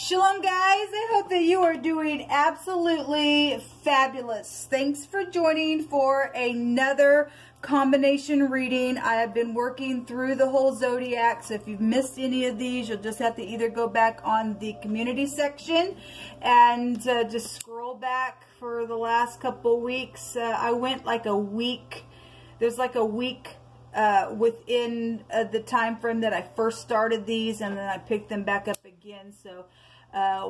Shalom, guys. I hope that you are doing absolutely fabulous. Thanks for joining for another combination reading. I have been working through the whole zodiac, so if you've missed any of these, you'll just have to either go back on the community section and just scroll back for the last couple weeks. I went like a week. There's like a week within the time frame that I first started these, and then I picked them back up again. So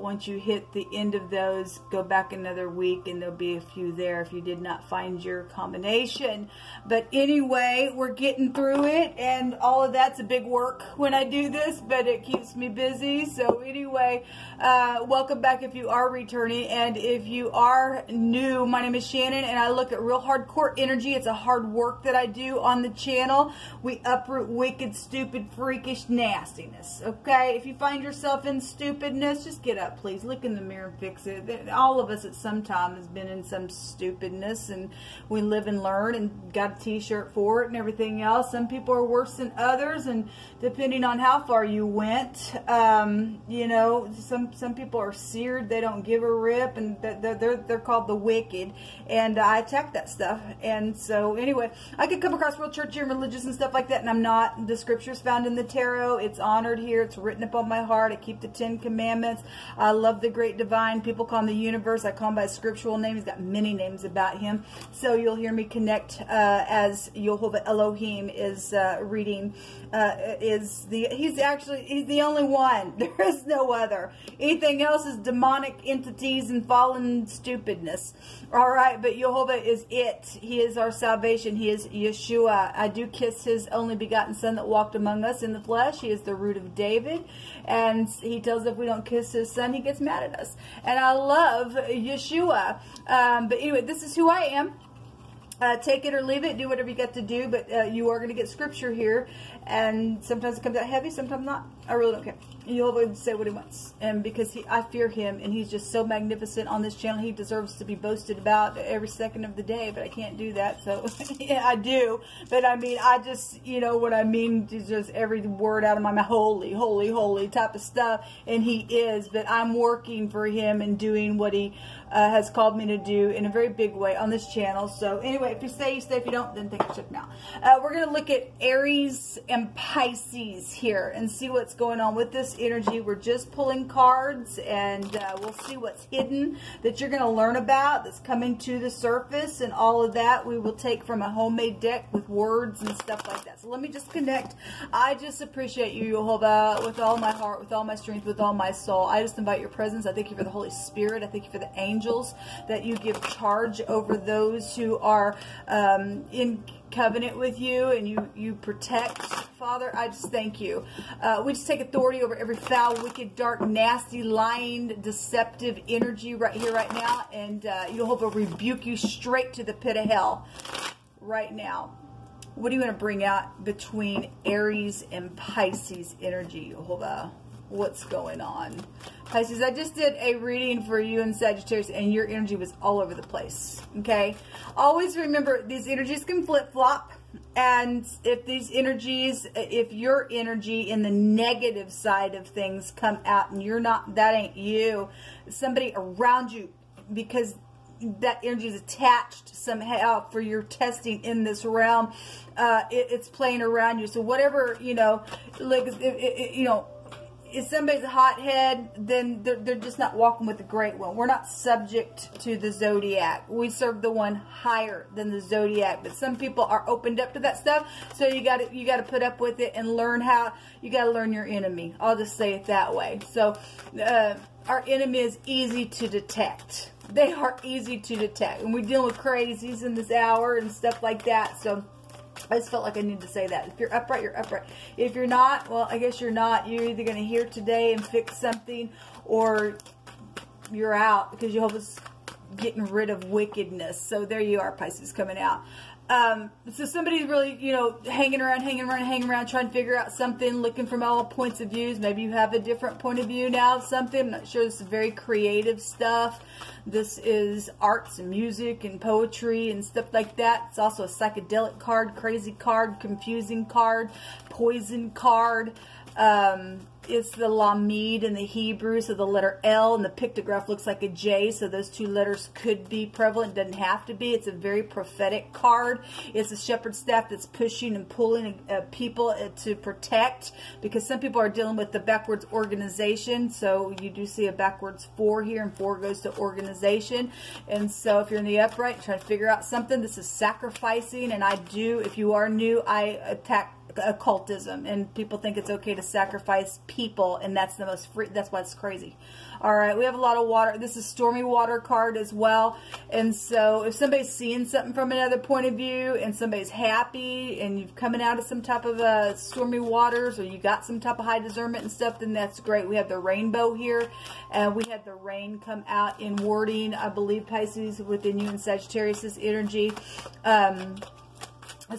once you hit the end of those, go back another week and there'll be a few there if you did not find your combination. But anyway, we're getting through it, and all of that's a big work when I do this, but it keeps me busy. So anyway, welcome back if you are returning, and if you are new, my name is Shannon and I look at real hardcore energy. It's a hard work that I do on the channel. We uproot wicked, stupid, freakish nastiness, okay? If you find yourself in stupidness, just get up, please. Look in the mirror and fix it. All of us at some time has been in some stupidness, and we live and learn and got a t-shirt for it and everything else. Some people are worse than others, and depending on how far you went, you know, some people are seared. They don't give a rip, and they're called the wicked, and I attack that stuff. And so anyway, I could come across real churchy and religious and stuff like that, and I'm not. The scripture's found in the tarot. It's honored here. It's written upon my heart. I keep the 10 commandments. I love the great divine. People call him the universe. I call him by his scriptural name. He's got many names about him. So you'll hear me connect as Yehovah Elohim is reading. He's the only one. There is no other. Anything else is demonic entities and fallen stupidness. All right, but Yehovah is it. He is our salvation. He is Yeshua. I do kiss his only begotten son that walked among us in the flesh. He is the root of David. And he tells us if we don't kiss his son, he gets mad at us. And I love Yeshua. But anyway, this is who I am. Take it or leave it. Do whatever you got to do. But you are going to get scripture here. And sometimes it comes out heavy, sometimes not. I really don't care. You'll always say what he wants. And because I fear him, and he's just so magnificent on this channel. He deserves to be boasted about every second of the day, but I can't do that. So yeah, I do. But I mean, I just, you know what I mean? It's just every word out of my mouth, holy, holy, holy type of stuff. And he is. But I'm working for him and doing what he has called me to do in a very big way on this channel. So anyway, if you stay, you stay. If you don't, then take a trip now. We're going to look at Aries and Pisces here and see what's going on with this energy. We're just pulling cards, and we'll see what's hidden that you're going to learn about that's coming to the surface, and all of that we will take from a homemade deck with words and stuff like that. So let me just connect. I just appreciate you, Yehovah, with all my heart, with all my strength, with all my soul. I just invite your presence. I thank you for the Holy Spirit. I thank you for the angels that you give charge over those who are in covenant with you, and you protect, Father. I just thank you. We just take authority over every foul, wicked, dark, nasty, lying, deceptive energy right here, right now, and Yehovah rebuke you straight to the pit of hell right now. What do you want to bring out between Aries and Pisces energy, Yehovah? What's going on? Pisces, I just did a reading for you in Sagittarius, and your energy was all over the place, okay? Always remember, these energies can flip-flop, and if these energies, if your energy in the negative side of things come out, and you're not, that ain't you, somebody around you, because that energy is attached somehow for your testing in this realm, it's playing around you. So whatever, you know, like, you know, if somebody's a hothead, then they're just not walking with the great one. We're not subject to the zodiac. We serve the one higher than the zodiac. But some people are opened up to that stuff, so you gotta put up with it and learn how. You gotta learn your enemy. I'll just say it that way. So our enemy is easy to detect. They are easy to detect, and we deal with crazies in this hour and stuff like that. So I just felt like I needed to say that. If you're upright, you're upright. If you're not, well, I guess you're not. You're either going to hear today and fix something, or you're out, because Jehovah's getting rid of wickedness. So there you are, Pisces, coming out. So somebody's really, you know, hanging around, trying to figure out something, looking from all points of views. Maybe you have a different point of view now of something. I'm not sure. This is very creative stuff. This is arts and music and poetry and stuff like that. It's also a psychedelic card, crazy card, confusing card, poison card. it's the Lamed in the Hebrew, so the letter L, and the pictograph looks like a J, so those two letters could be prevalent. Doesn't have to be. It's a very prophetic card. It's a shepherd's staff that's pushing and pulling people to protect, because some people are dealing with the backwards organization, so you do see a backwards 4 here, and 4 goes to organization. And so if you're in the upright trying to figure out something, this is sacrificing. And I do, if you are new, I attack occultism, and people think it's okay to sacrifice people, and that's the most free, that's why it's crazy. All right, we have a lot of water. This is stormy water card as well. And so if somebody's seeing something from another point of view, and somebody's happy, and you've coming out of some type of stormy waters, or you got some type of high discernment and stuff, then that's great. We have the rainbow here, and we had the rain come out in wording, I believe, Pisces, within you and Sagittarius's energy.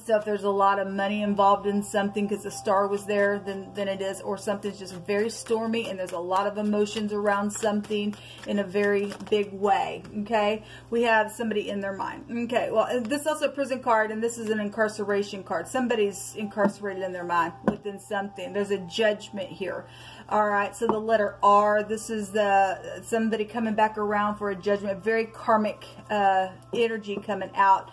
So if there's a lot of money involved in something because the star was there, then it is. Or something's just very stormy and there's a lot of emotions around something in a very big way. Okay? We have somebody in their mind. Okay, well, this is also a prison card, and this is an incarceration card. Somebody's incarcerated in their mind within something. There's a judgment here. All right, so the letter R, this is the somebody coming back around for a judgment. Very karmic energy coming out.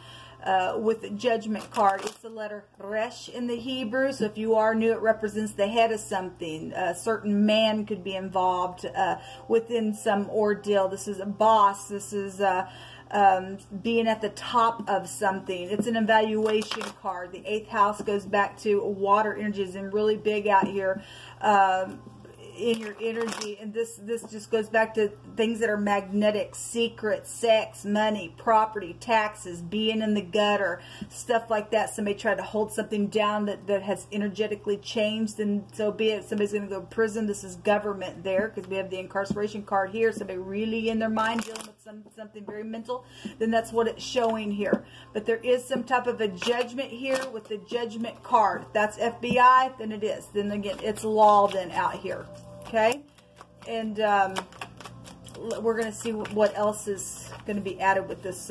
With the judgment card. It's the letter Resh in the Hebrew, so if you are new, it represents the head of something. A certain man could be involved within some ordeal. This is a boss. This is being at the top of something. It's an evaluation card. The 8th house goes back to water energies, and really big out here in your energy. And this just goes back to things that are magnetic: secrets, sex, money, property, taxes, being in the gutter, stuff like that. Somebody tried to hold something down that has energetically changed, and so be it. Somebody's going to go to prison. This is government there, because we have the incarceration card here. Somebody really in their mind dealing with something very mental, then that's what it's showing here. But there is some type of a judgment here with the judgment card. If that's FBI, then it is. Then again, it's law then out here. Okay, and we're going to see what else is going to be added with this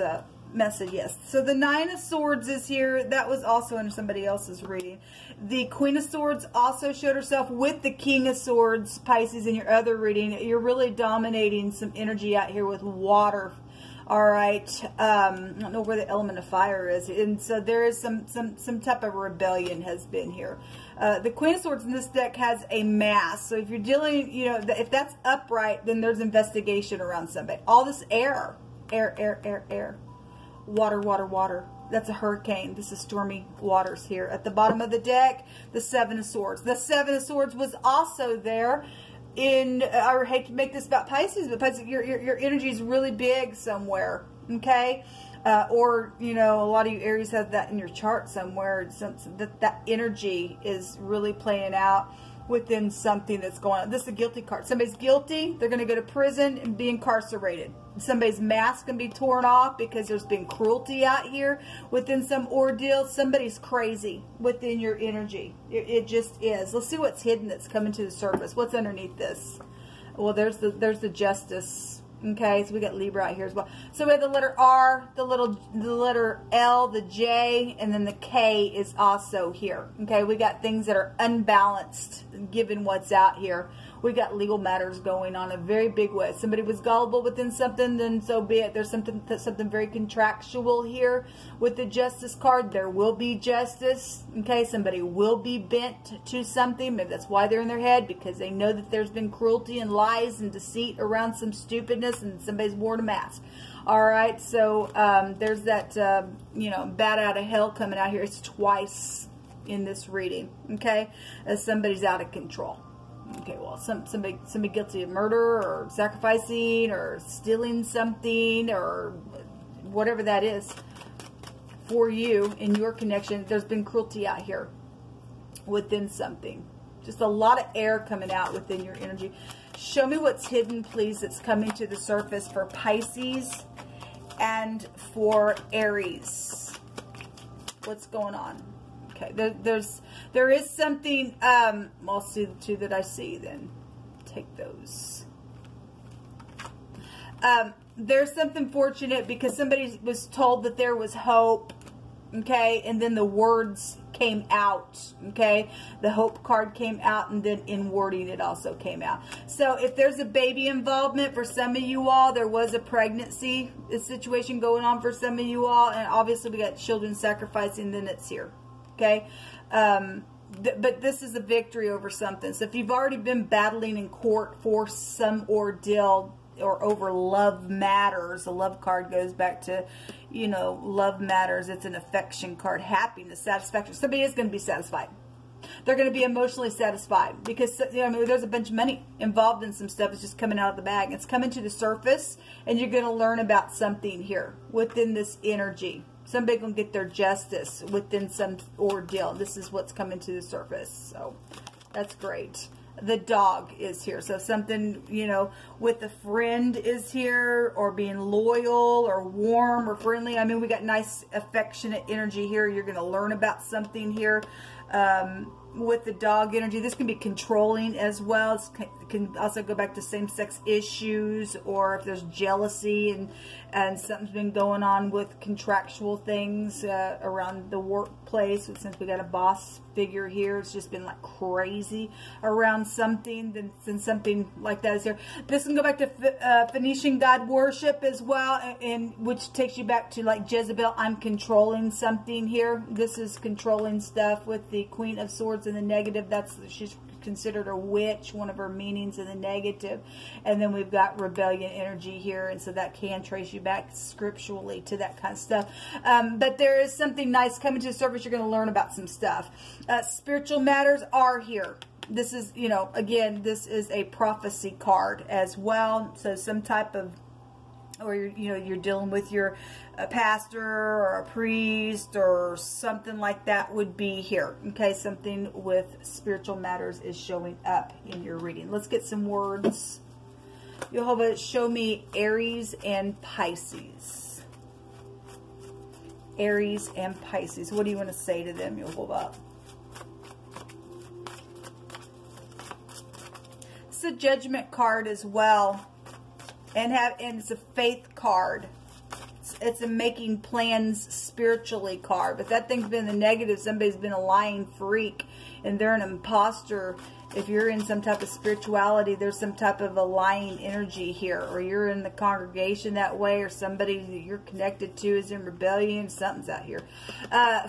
message. Yes, so the 9 of Swords is here. That was also in somebody else's reading. The Queen of Swords also showed herself with the King of Swords, Pisces, in your other reading. You're really dominating some energy out here with water. All right, I don't know where the element of fire is, and so there is some type of rebellion has been here. The Queen of Swords in this deck has a mask, so if you're dealing, you know, if that's upright, then there's investigation around somebody. All this air, water, water, water. That's a hurricane. This is stormy waters here. At the bottom of the deck, the 7 of Swords. The 7 of Swords was also there. I hate to make this about Pisces, but Pisces, your energy is really big somewhere, okay? Or, you know, a lot of you Aries have that in your chart somewhere. That energy is really playing out within something that's going on. This is a guilty card. Somebody's guilty. They're going to go to prison and be incarcerated. Somebody's mask can be torn off because there's been cruelty out here within some ordeal. Somebody's crazy within your energy. It just is. Let's see what's hidden that's coming to the surface. What's underneath this? Well, there's the justice. Okay, so we got Libra out here as well. So we have the letter R, the letter L, the J, and then the K is also here. Okay, we got things that are unbalanced given what's out here. We got legal matters going on in a very big way. If somebody was gullible within something, then so be it. There's something very contractual here with the justice card. There will be justice. Okay, somebody will be bent to something. Maybe that's why they're in their head, because they know that there's been cruelty and lies and deceit around some stupidness, and somebody's worn a mask. All right, so there's that, you know, bat out of hell coming out here. It's twice in this reading, okay? As somebody's out of control. Okay, well, somebody guilty of murder or sacrificing or stealing something or whatever that is for you in your connection. There's been cruelty out here within something. Just a lot of air coming out within your energy. Show me what's hidden, please, that's coming to the surface for Pisces and for Aries. What's going on? Okay, there is something, I'll see the two that I see then. Take those. There's something fortunate because somebody was told that there was hope. okay? And then the words came out, okay? The hope card came out, and then in wording it also came out. So if there's a baby involvement for some of you all, there was a pregnancy situation going on for some of you all, and obviously we got children sacrificing, then it's here, okay? But this is a victory over something. So if you've already been battling in court for some ordeal, or over love matters. The love card goes back to, you know, love matters. It's an affection card. Happiness, satisfaction. Somebody is going to be satisfied. They're going to be emotionally satisfied because, you know, I mean, there's a bunch of money involved in some stuff. It's just coming out of the bag. It's coming to the surface, and you're going to learn about something here within this energy. Somebody going to get their justice within some ordeal. This is what's coming to the surface. So that's great. The dog is here. So something, you know, with a friend is here, or being loyal or warm or friendly. I mean, we got nice affectionate energy here. You're going to learn about something here with the dog energy. This can be controlling as well. It can also go back to same-sex issues, or if there's jealousy and something's been going on with contractual things around the workplace. Since we got a boss figure here, it's just been like crazy around something. Then something like that is here. This can go back to Phoenician god worship as well, and which takes you back to like Jezebel. I'm controlling something here. This is controlling stuff with the Queen of Swords in the negative. That's she's considered a witch, one of her meanings in the negative. And then we've got rebellion energy here, and so that can trace you back scripturally to that kind of stuff. But there is something nice coming to the surface. You're going to learn about some stuff. Spiritual matters are here. This is, you know, again, this is a prophecy card as well. So some type of, or you know, you're dealing with your pastor or a priest or something like that would be here. Okay, something with spiritual matters is showing up in your reading. Let's get some words. Jehovah, show me Aries and Pisces. Aries and Pisces. What do you want to say to them, Jehovah? It's a judgment card as well. And it's a faith card. It's a making plans spiritually card. But that thing's been the negative. Somebody's been a lying freak, and they're an imposter. If you're in some type of spirituality, there's some type of a lying energy here. Or you're in the congregation that way, or somebody that you're connected to is in rebellion. Something's out here.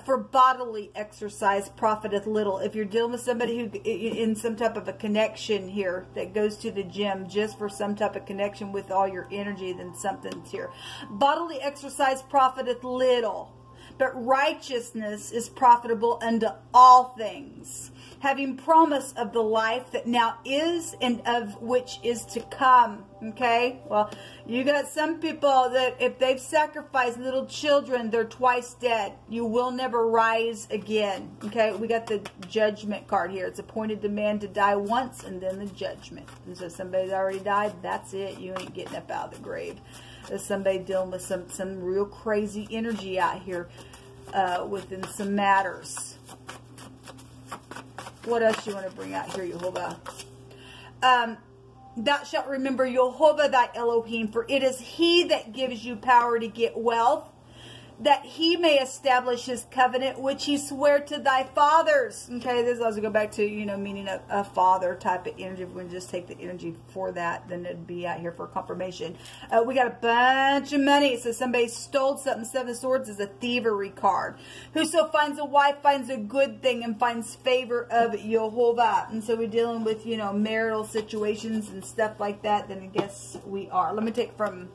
For bodily exercise, profiteth little. If you're dealing with somebody who in some type of a connection here that goes to the gym just for some type of connection with all your energy, then something's here. Bodily exercise profiteth little, but righteousness is profitable unto all things, having promise of the life that now is and of which is to come. Okay, well, you got some people that if they've sacrificed little children, they're twice dead. You will never rise again. Okay, we got the judgment card here. It's appointed to man to die once, and then the judgment. And so somebody's already died. That's it. You ain't getting up out of the grave. There's somebody dealing with some real crazy energy out here within some matters. What else you want to bring out here, Jehovah? Thou shalt remember Jehovah thy Elohim, for it is he that gives you power to get wealth, that he may establish his covenant, which he sware to thy fathers. Okay, this also go back to, you know, meaning a father type of energy. If we just take the energy for that, then it'd be out here for confirmation. We got a bunch of money. So somebody stole something. Seven of Swords is a thievery card. Whoso finds a wife finds a good thing and finds favor of Jehovah. And so we're dealing with, you know, marital situations and stuff like that. Then I guess we are. Let me take from...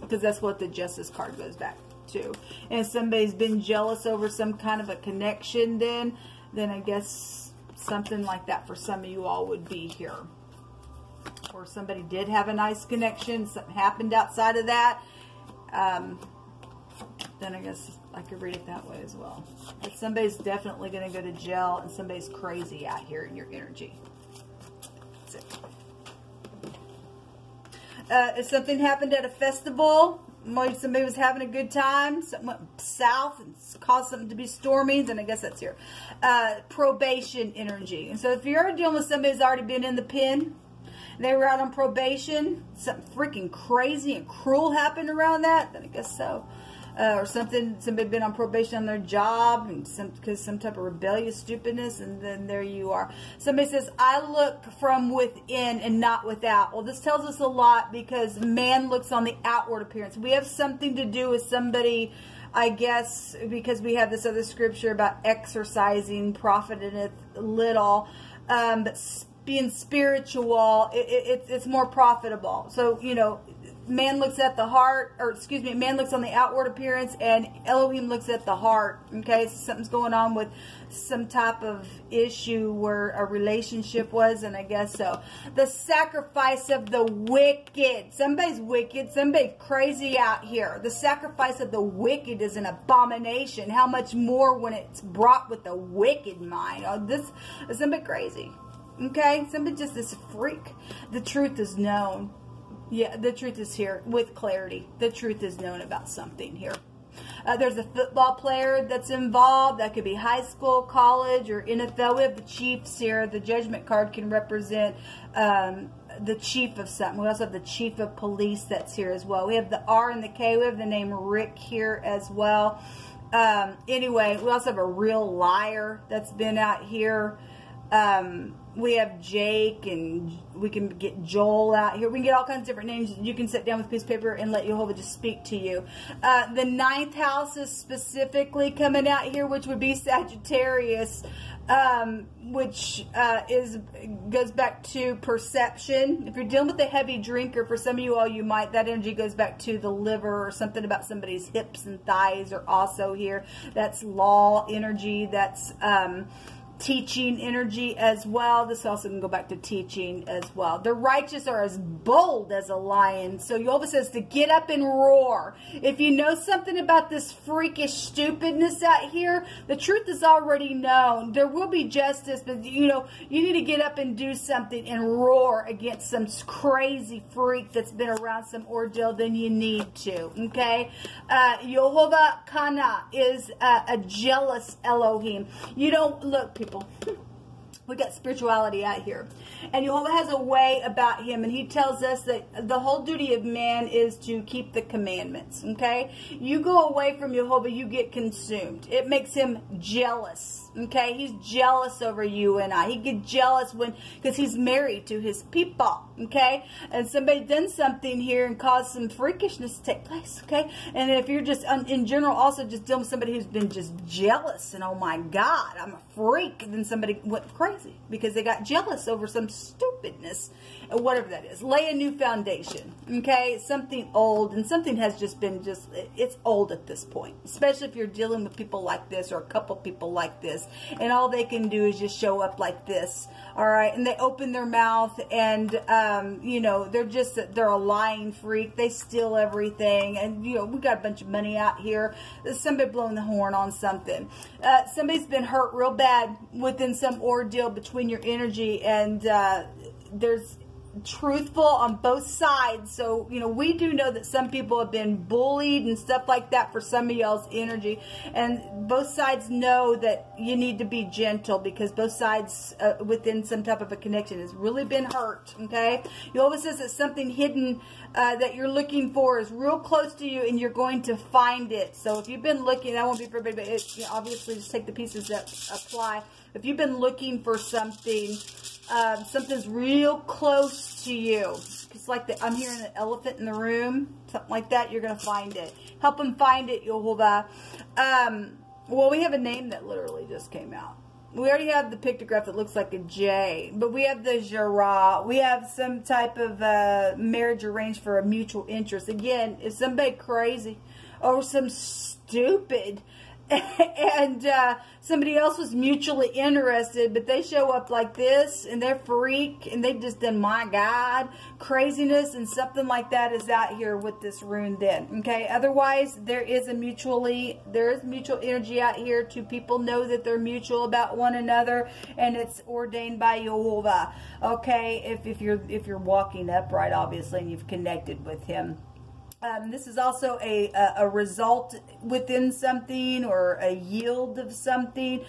because that's what the justice card goes back to. And if somebody's been jealous over some kind of a connection, then I guess something like that for some of you all would be here. Or somebody did have a nice connection, something happened outside of that. Then I guess I could read it that way as well. But somebody's definitely going to go to jail, and somebody's crazy out here in your energy. That's it. If something happened at a festival, somebody was having a good time, something went south and caused something to be stormy, then I guess that's here. Probation energy. And so if you're dealing with somebody who's already been in the pen, they were out on probation, something freaking crazy and cruel happened around that, then I guess so. or something. Somebody been on probation on their job, and some type of rebellious stupidness, and then there you are. Somebody says, I look from within and not without. Well, this tells us a lot, because man looks on the outward appearance. We have something to do with somebody, I guess, because we have this other scripture about exercising, profiteth little, but being spiritual, it's more profitable. So, you know, man looks at the heart, or excuse me, man looks on the outward appearance, and Elohim looks at the heart, okay? So something's going on with some type of issue where a relationship was, and I guess so. The sacrifice of the wicked. Somebody's wicked. Somebody's crazy out here. The sacrifice of the wicked is an abomination. How much more when it's brought with the wicked mind? Oh, this is somebody crazy, okay? Somebody just this freak. The truth is known. Yeah, the truth is here with clarity. The truth is known about something here. There's a football player that's involved. That could be high school, college, or NFL. We have the Chiefs here. The judgment card can represent the chief of something. We also have the chief of police that's here as well. We have the R and the K. We have the name Rick here as well. Anyway, we also have a real liar that's been out here. We have Jake, and we can get Joel out here. We can get all kinds of different names. You can sit down with a piece of paper and let Jehovah just speak to you. The ninth house is specifically coming out here, which would be Sagittarius, which goes back to perception. If you're dealing with a heavy drinker, for some of you all, you might, that energy goes back to the liver, or something about somebody's hips and thighs are also here. That's law energy. That's teaching energy as well. This also can go back to teaching as well. The righteous are as bold as a lion. So Jehovah says to get up and roar. If you know something about this freakish stupidness out here, the truth is already known. There will be justice, but you know, you need to get up and do something and roar against some crazy freak that's been around some ordeal. Then you need to, okay? Jehovah Kana is a jealous Elohim. You don't, look, people, we got spirituality out here, and Jehovah has a way about him, and he tells us that the whole duty of man is to keep the commandments, okay? You go away from Jehovah, you get consumed. It makes him jealous, okay? He's jealous over you and I. He gets jealous when, because he's married to his people, okay? And somebody done something here and caused some freakishness to take place, okay? And if you're just, in general, also just dealing with somebody who's been just jealous, and oh my God, I'm a freak, and then somebody went crazy because they got jealous over some stupidness, whatever that is. Lay a new foundation, okay? Something old, and something has just been just, it's old at this point, especially if you're dealing with people like this, or a couple people like this, and all they can do is just show up like this, all right? And they open their mouth, and you know, they're a lying freak. They steal everything, and you know, we got a bunch of money out here. There's somebody blowing the horn on something. Somebody's been hurt real bad within some ordeal between your energy, and there's truthful on both sides. So, you know, we do know that some people have been bullied and stuff like that for some of y'all's energy, and both sides know that you need to be gentle, because both sides within some type of a connection has really been hurt, okay? You always says that something hidden that you're looking for is real close to you, and you're going to find it. So if you've been looking, that won't be for everybody, but it, you know, obviously just take the pieces that apply. If you've been looking for something, something's real close to you. It's like I'm hearing an elephant in the room, something like that. You're going to find it. Help them find it, Jehovah. Well, we have a name that literally just came out. We already have the pictograph that looks like a J, but we have the Jirah. We have some type of marriage arranged for a mutual interest. Again, if somebody crazy or some stupid, and somebody else was mutually interested, but they show up like this, and they're freak, and they just done, my God, craziness, and something like that is out here with this rune then, okay? Otherwise, there is mutual energy out here. Two people know that they're mutual about one another, and it's ordained by Jehovah, okay? If you're walking upright, obviously, and you've connected with him. This is also a result within something, or a yield of something.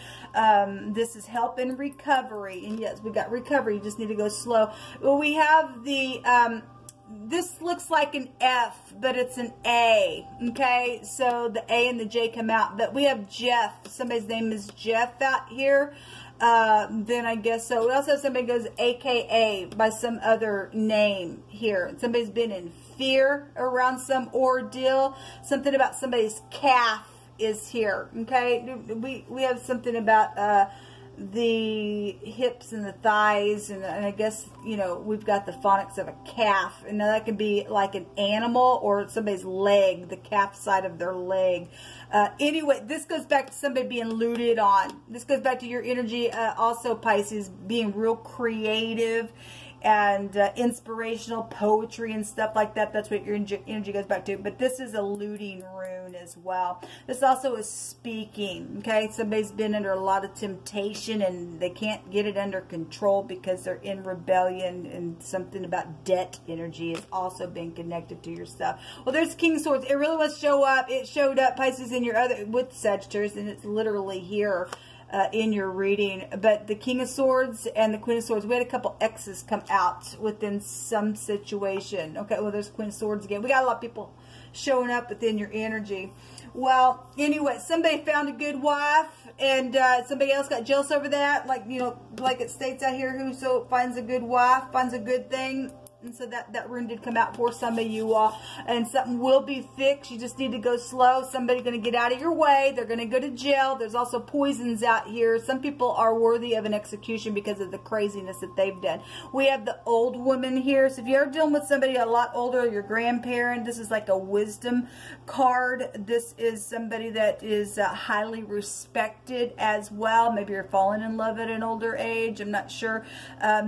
This is help in recovery. And yes, we got recovery. You just need to go slow. Well, we have the this looks like an F, but it's an A, okay? So the A and the J come out. But we have Jeff. Somebody's name is Jeff out here. Then I guess so. We also have somebody goes AKA by some other name here. Somebody's been in fear around some ordeal. Something about somebody's calf is here, okay? We have something about the hips and the thighs, and I guess, you know, we've got the phonics of a calf, and now that could be like an animal or somebody's leg, the calf side of their leg. Anyway, this goes back to somebody being looted on. This goes back to your energy, also Pisces, being real creative and inspirational poetry and stuff like that. That's what your energy goes back to. But this is a looting rune as well. This also is speaking, okay? Somebody's been under a lot of temptation and they can't get it under control because they're in rebellion, and something about debt energy is also being connected to your stuff. Well, there's King of Swords. It really was show up. It showed up, Pisces, in your other, with Sagittarius, and it's literally here. In your reading, but the King of Swords and the Queen of Swords, we had a couple X's come out within some situation. Okay, well, there's Queen of Swords again. We got a lot of people showing up within your energy. Well, anyway, somebody found a good wife, and somebody else got jealous over that. Like, you know, like it states out here, whoso finds a good wife finds a good thing. And so that rune did come out for some of you all. And something will be fixed. You just need to go slow. Somebody's going to get out of your way. They're going to go to jail. There's also poisons out here. Some people are worthy of an execution because of the craziness that they've done. We have the old woman here. So if you're dealing with somebody a lot older, your grandparent, this is like a wisdom card. This is somebody that is highly respected as well. Maybe you're falling in love at an older age. I'm not sure.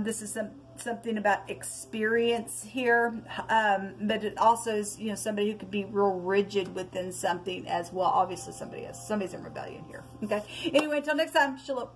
This is something about experience here, but it also is, you know, somebody who could be real rigid within something as well. Obviously somebody's in rebellion here, okay? Anyway, until next time, shalom.